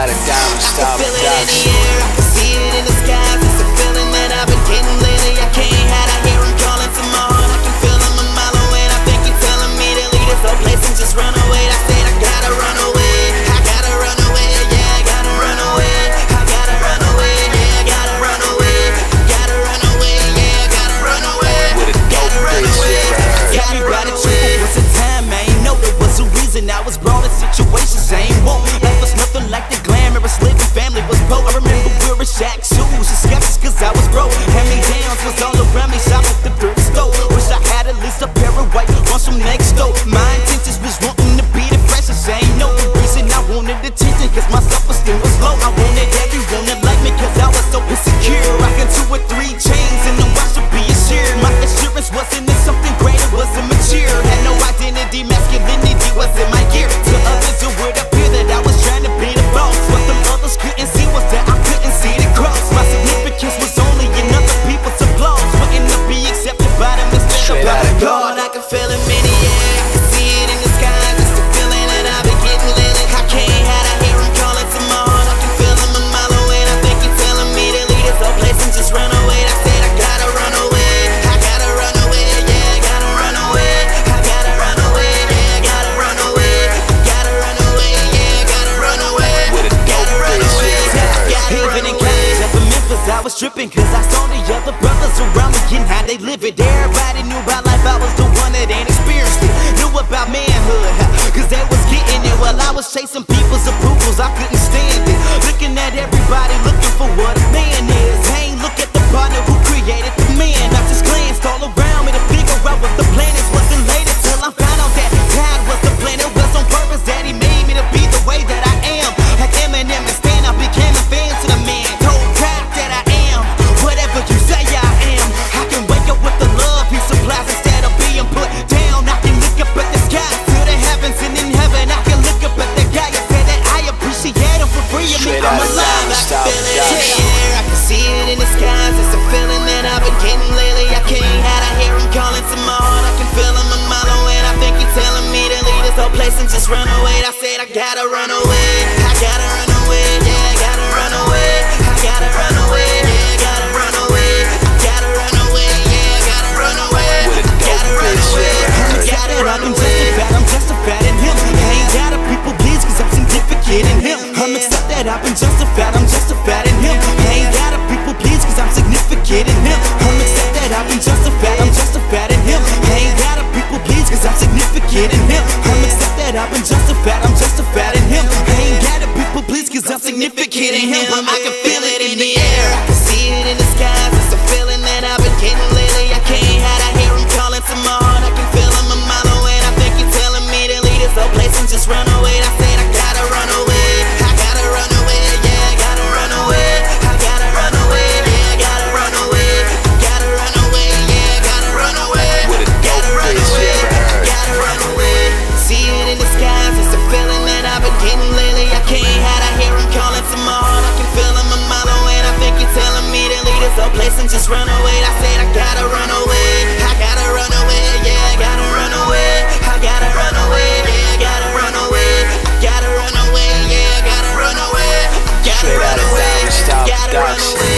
got a diamond star production. I can feel it in the air, I can see it in the sky. It's a feeling that I've been getting lately. I can't hide, I hear him calling to my heart. I can feel him a mile away. I think you're telling me to leave this whole place and just run away. I said I gotta run away, I gotta run away, yeah, I gotta run away. I gotta run away, yeah, I gotta run away. I gotta run away, yeah, I gotta run away. Gotta run away, gotta run away. It was a time, I ain't know it was a reason I was brought in situations I ain't want. Like the glamorous living family was broke. I remember wearing Shaq shoes and skeptics cause I was broke. Hand-me-downs was all around me, shop at the thrift store. Wish I had at least a pair of white ones from next door. My intentions was wanting to be the freshest. I ain't no reason I wanted attention cause my self-esteem was low. I wanted everyone to like me cause I was so insecure. Rocking 2 or 3 chains and the watch would be assured. My assurance wasn't in something great, it wasn't mature. Had no identity, masculinity was in my gear. To others it would appear that I was trying to be what the others couldn't see was that I couldn't see the cross. My significance was only in other people's applause. Wouldn't it be accepted by them instead of by the God? I can feel him in the air, I can see it in the sky. It's the feeling that I've been getting lately. I can't hide, I hear him calling to my heart. I can feel him a mile away. I think you're telling me to leave this whole place and just run away. I said I gotta run away, I gotta run away, yeah, I gotta run away. I gotta run away, yeah, I gotta run away. I gotta run away, yeah, I gotta run away. Even in college, up in Memphis, I was trippin' cause I saw the other brothers around me and how they live it. Everybody knew about life, I was the one that ain't experienced it. Knew about manhood, cause they was getting it. While I was chasing people's approvals, I couldn't stand it. Looking at everybody, looking for what a man is. I ain't look at the partner who created the man. I just glanced all around me to figure out what the plan is. Wasn't later till I found out that God was the plan. It was on purpose that he made me to be the way that I am. Like Eminem and Stan, I became a fan to the man. Told God that I am whatever you say I am. I can wake up with the love he supplies instead of being put down. I can look up at the sky to the heavens, and in heaven I can look up at the guy and say that I appreciate him for freeing me. I'm alive, I can feel it in the air, I can see it in the skies. It's a feeling that I've been getting lately. I can't hide, I hear him calling to my heart. I can feel him a mile away. I think he's telling me to leave this whole place and just run away. I said I gotta run away, I gotta run away. I'm justified in him. I ain't got a people please cause I'm significant in him. I'm accept that I've been justified, I'm justified in him. I ain't got a people please cause I'm significant in him. I'm accept that I've been justified, I'm justified in him. I ain't got a people please cause I'm significant in him. I'm accept that I've been justified, I'm justified in him. I ain't got a people please cause I'm significant in him. I can feel it in the air, I can see it in the skies. It's a feeling that I've been getting lately. I can't hide, I hear him calling to my heart. I can feel him a mile away. I think you're telling me to leave this whole place and just run away. I said I gotta run away, I gotta run away, yeah, I gotta run away. I gotta run away, yeah, I gotta run away. I gotta run away, yeah, I gotta run away. Gotta run away, I gotta run away. See it in the skies, it's a feeling that I've been getting lately. I can't hide, I hear him calling to my heart. I can feel him a mile away. I think you're telling me to leave this whole place and just run away. I said I gotta run away, I gotta run away, yeah, I gotta run away. I gotta run away, yeah, I gotta run away. I gotta run away, yeah, I gotta run away. I gotta run away, I gotta run away.